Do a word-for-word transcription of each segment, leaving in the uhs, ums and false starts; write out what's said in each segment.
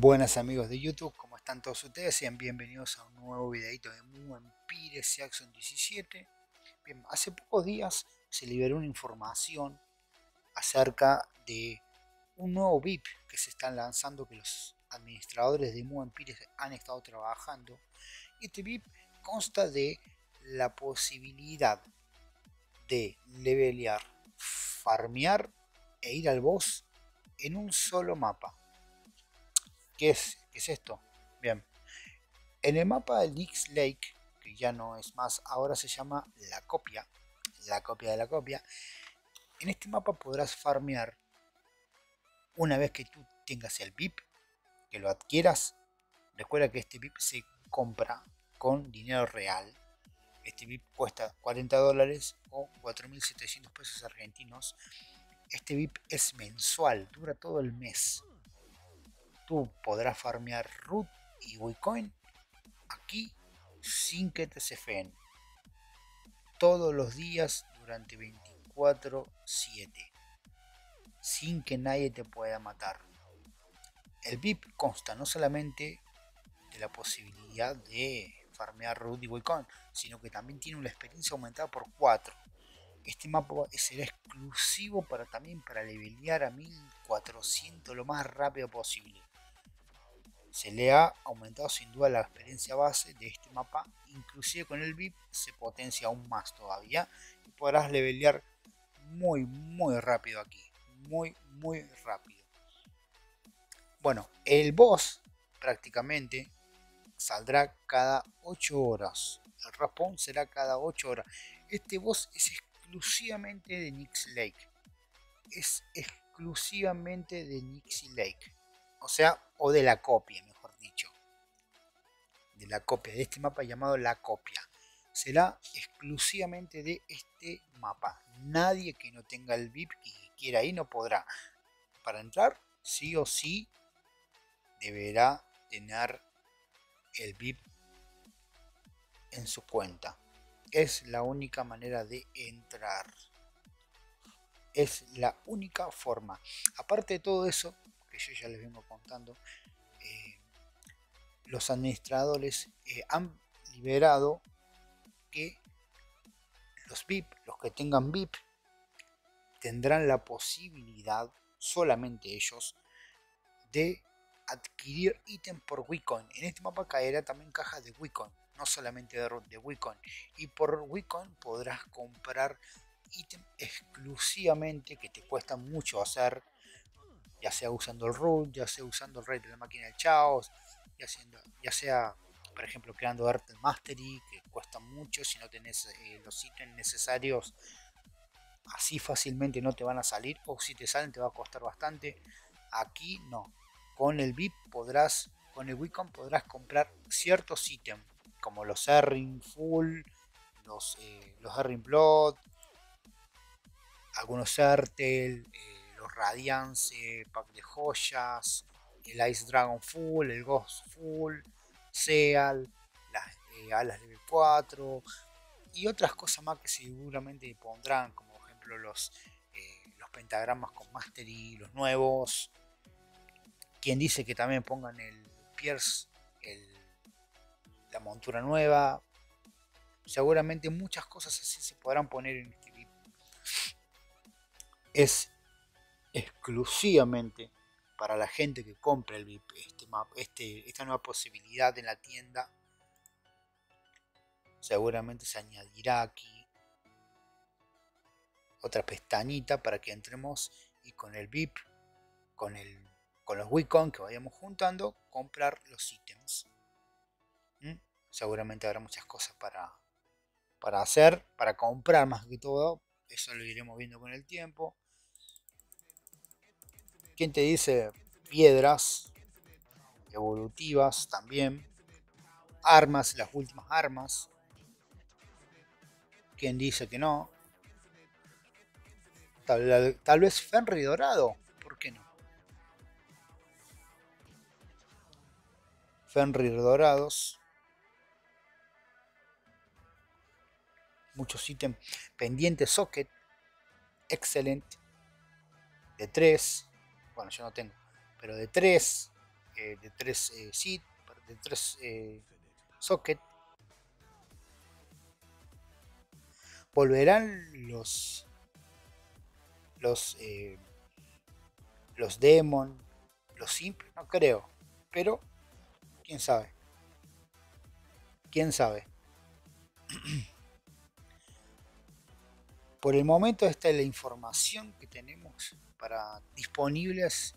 Buenas amigos de YouTube, ¿cómo están todos ustedes? Sean bienvenidos a un nuevo videito de Mu Empires Saxon diecisiete. Bien, hace pocos días se liberó una información acerca de un nuevo V I P que se están lanzando, que los administradores de Mu Empires han estado trabajando. Este V I P consta de la posibilidad de levelear, farmear e ir al boss en un solo mapa. ¿Qué es? ¿Qué es esto? Bien, en el mapa de Nyx Lake, que ya no es más, ahora se llama la copia, la copia de la copia. En este mapa podrás farmear una vez que tú tengas el V I P, que lo adquieras. Recuerda que este V I P se compra con dinero real. Este V I P cuesta cuarenta dólares o cuatro mil setecientos pesos argentinos. Este V I P es mensual, dura todo el mes. Tú podrás farmear Root y WCoin aquí sin que te cefeen. Todos los días durante veinticuatro siete. Sin que nadie te pueda matar. El V I P consta no solamente de la posibilidad de farmear Root y WCoin, sino que también tiene una experiencia aumentada por cuatro. Este mapa será exclusivo para también para levelear a mil cuatrocientos lo más rápido posible. Se le ha aumentado sin duda la experiencia base de este mapa, inclusive con el V I P se potencia aún más todavía y podrás levelear muy muy rápido aquí, muy muy rápido. Bueno, el boss prácticamente saldrá cada ocho horas, el respawn será cada ocho horas. Este boss es exclusivamente de Nyx Lake, es exclusivamente de Nyx Lake. O sea, o de la copia, mejor dicho. De la copia, de este mapa llamado la copia. Será exclusivamente de este mapa. Nadie que no tenga el V I P y quiera ir no podrá. Para entrar, sí o sí, deberá tener el V I P en su cuenta. Es la única manera de entrar. Es la única forma. Aparte de todo eso, yo ya les vengo contando, eh, los administradores eh, han liberado que los V I P, los que tengan V I P, tendrán la posibilidad, solamente ellos, de adquirir ítem por WCoin. En este mapa caerá también cajas de WCoin, no solamente de, de WCoin, y por WCoin podrás comprar ítem exclusivamente que te cuesta mucho hacer, ya sea usando el Root, ya sea usando el Rey de la máquina de Chaos, ya, siendo, ya sea, por ejemplo, creando Artel Mastery, que cuesta mucho. Si no tenés eh, los ítems necesarios, así fácilmente no te van a salir, o si te salen te va a costar bastante. Aquí no, con el V I P podrás, con el WCoin podrás comprar ciertos ítems, como los Earring Full, los, eh, los Earring Blood, algunos Artel, eh, los Radiance, pack de joyas, el Ice Dragon Full, el Ghost Full Seal, las eh, alas de B cuatro y otras cosas más que seguramente pondrán, como por ejemplo los, eh, los pentagramas con Mastery, los nuevos. Quien dice que también pongan el Pierce, el, la montura nueva. Seguramente muchas cosas así se podrán poner en este V I P. Es exclusivamente para la gente que compra el V I P, este map, este, esta nueva posibilidad en la tienda. Seguramente se añadirá aquí otra pestañita para que entremos y con el V I P, con, el, con los WCoin que vayamos juntando, comprar los ítems. ¿Mm? Seguramente habrá muchas cosas para, para hacer, para comprar más que todo. Eso lo iremos viendo con el tiempo. ¿Quién te dice? Piedras evolutivas también. Armas, las últimas armas. ¿Quién dice que no? Tal, tal vez Fenrir dorado. ¿Por qué no? Fenrir dorados. Muchos ítems. Pendiente socket. Excelente. De tres. Bueno, yo no tengo, pero de tres, eh, de tres eh, seed, de tres eh, socket. Volverán los los eh, los demon, los simp, no creo, pero quién sabe, quién sabe. Por el momento esta es la información que tenemos para disponibles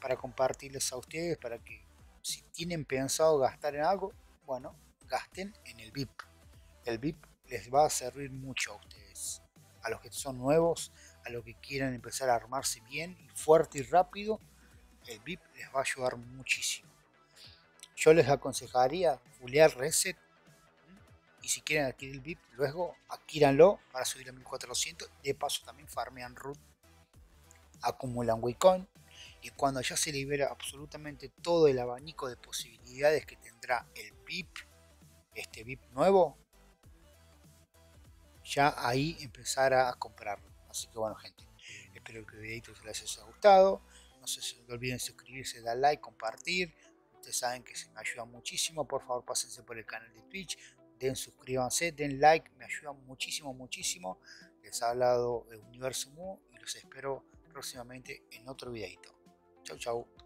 para compartirles a ustedes, para que si tienen pensado gastar en algo, bueno, gasten en el V I P. El V I P les va a servir mucho a ustedes, a los que son nuevos, a los que quieran empezar a armarse bien y fuerte y rápido. El V I P les va a ayudar muchísimo. Yo les aconsejaría fulear reset, y si quieren adquirir el V I P, luego adquíranlo para subir a mil cuatrocientos. De paso también farmean Root, acumulan WCoin, y cuando ya se libera absolutamente todo el abanico de posibilidades que tendrá el V I P, este V I P nuevo, ya ahí empezar a comprarlo. Así que bueno gente, espero que el videito les haya gustado. No se olviden suscribirse, dar like, compartir. Ustedes saben que se me ayuda muchísimo. Por favor pásense por el canal de Twitch, den suscríbanse, den like, me ayuda muchísimo, muchísimo. Les ha hablado Universo Mu y los espero próximamente en otro videito. Chau, chau.